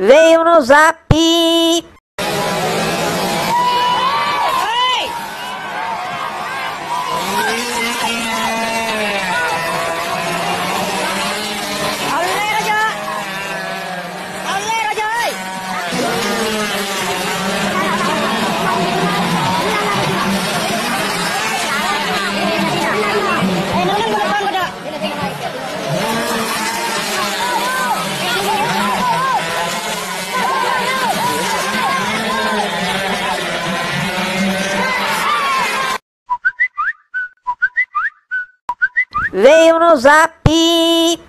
veio no zap. Veio no zap.